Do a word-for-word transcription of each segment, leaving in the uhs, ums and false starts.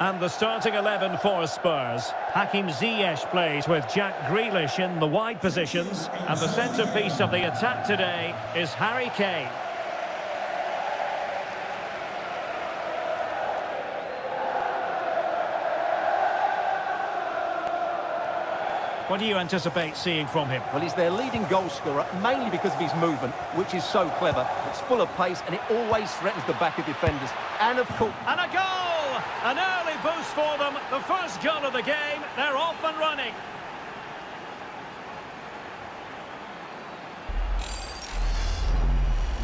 And the starting eleven for Spurs. Hakim Ziyech plays with Jack Grealish in the wide positions. And the centrepiece of the attack today is Harry Kane. What do you anticipate seeing from him? Well, he's their leading goal scorer, mainly because of his movement, which is so clever. It's full of pace, and it always threatens the back of defenders. And, of course... And a goal! An early boost for them. The first goal of the game. They're off and running.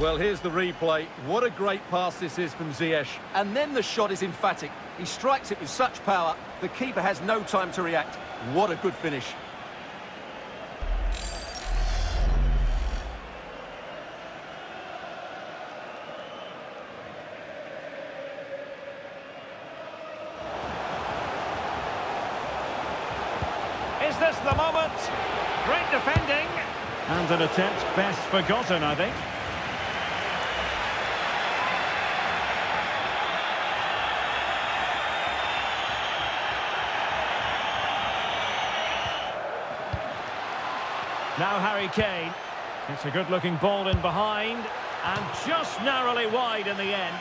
Well, here's the replay. What a great pass this is from Ziyech. And then the shot is emphatic. He strikes it with such power, the keeper has no time to react. What a good finish. Is this the moment? Great defending. And an attempt best forgotten, I think. Now Harry Kane. It's a good-looking ball in behind. And just narrowly wide in the end.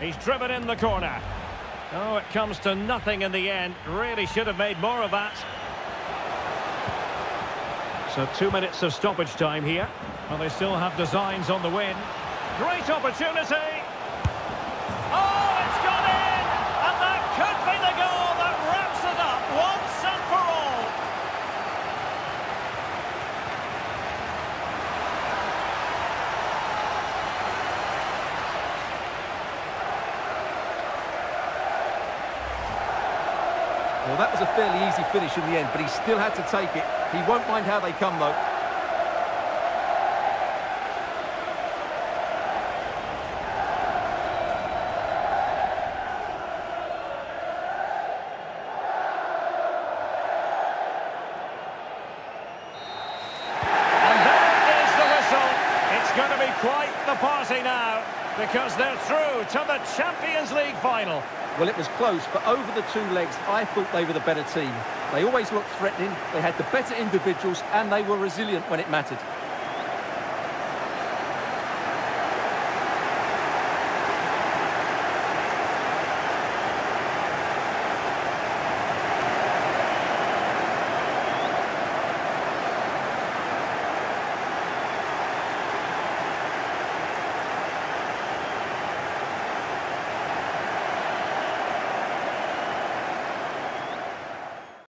He's driven in the corner. Oh, it comes to nothing in the end. Really should have made more of that. So two minutes of stoppage time here. Well, they still have designs on the win. Great opportunity. Oh, it's gone in! And that could be the goal that wraps it up once and for all. Well, that was a fairly easy finish in the end, but he still had to take it. He won't mind how they come, though. Quite the party now, because they're through to the Champions League final. Well, it was close, but over the two legs, I thought they were the better team. They always looked threatening, they had the better individuals, and they were resilient when it mattered.